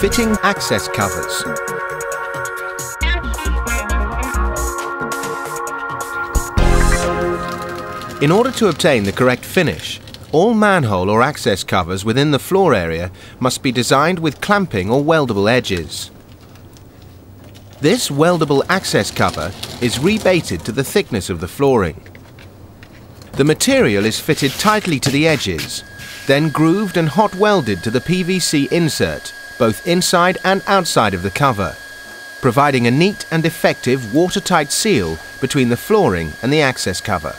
Fitting access covers. In order to obtain the correct finish, all manhole or access covers within the floor area must be designed with clamping or weldable edges. This weldable access cover is rebated to the thickness of the flooring. The material is fitted tightly to the edges, then grooved and hot welded to the PVC insert, both inside and outside of the cover, providing a neat and effective watertight seal between the flooring and the access cover.